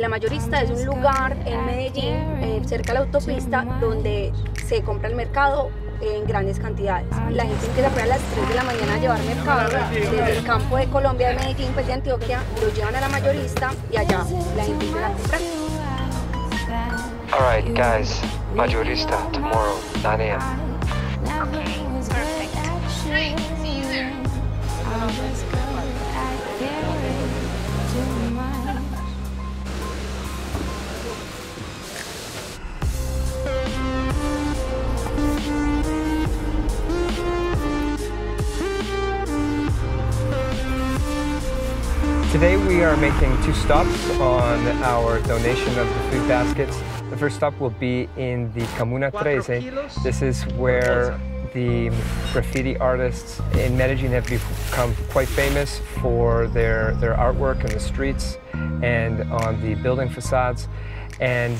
La Mayorista es un lugar en Medellín, cerca de la autopista, donde se compra el mercado en grandes cantidades. La gente empieza a las 3 de la mañana a llevar mercado desde el campo de Colombia, de Medellín, pues de Antioquia, lo llevan a La Mayorista y allá la gente empieza a comprar. All right, guys, Mayorista, tomorrow, 9 a.m. Okay, perfect. Great, see you there. Today we are making two stops on our donation of the food baskets. The first stop will be in the Comuna 13. This is where the graffiti artists in Medellín have become quite famous for their artwork in the streets and on the building facades. And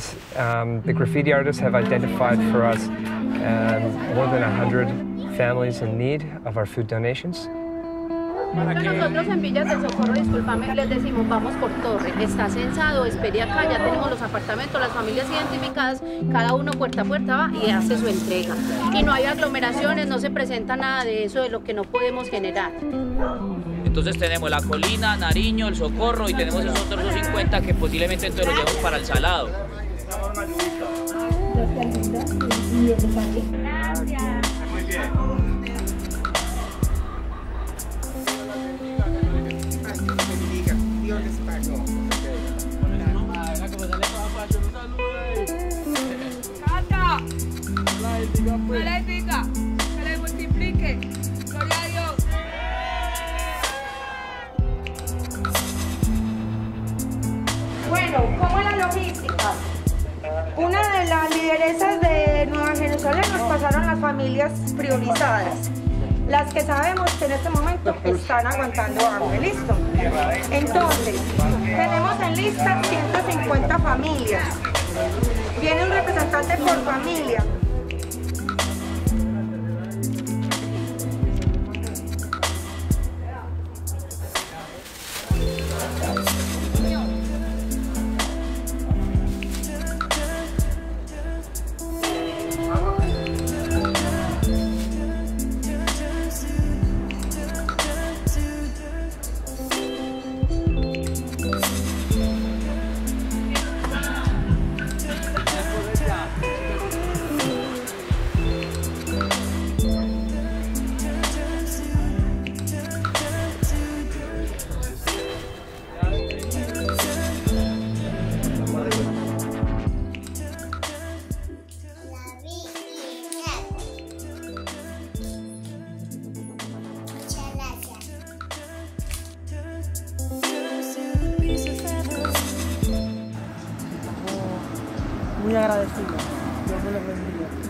the graffiti artists have identified for us more than 100 families in need of our food donations. Nosotros en Villas de Socorro, discúlpame, les decimos vamos por torre, está censado, espere acá, ya tenemos los apartamentos, las familias identificadas, cada uno puerta a puerta va y hace su entrega. Y no hay aglomeraciones, no se presenta nada de eso, de lo que no podemos generar. Entonces tenemos La Colina, Nariño, El Socorro y tenemos esos otros 50 que posiblemente entonces los llevamos para El Salado. Gracias. Muy bien. Que les diga, que les multiplique. Gloria a Dios. Bueno, ¿cómo es la logística? Una de las lideresas de Nueva Jerusalén nos pasaron las familias priorizadas, las que sabemos que en este momento están aguantando hambre, ¿listo? Entonces, tenemos en lista 150 familias. Viene un representante por familia. Muy agradecido, Dios me lo bendiga.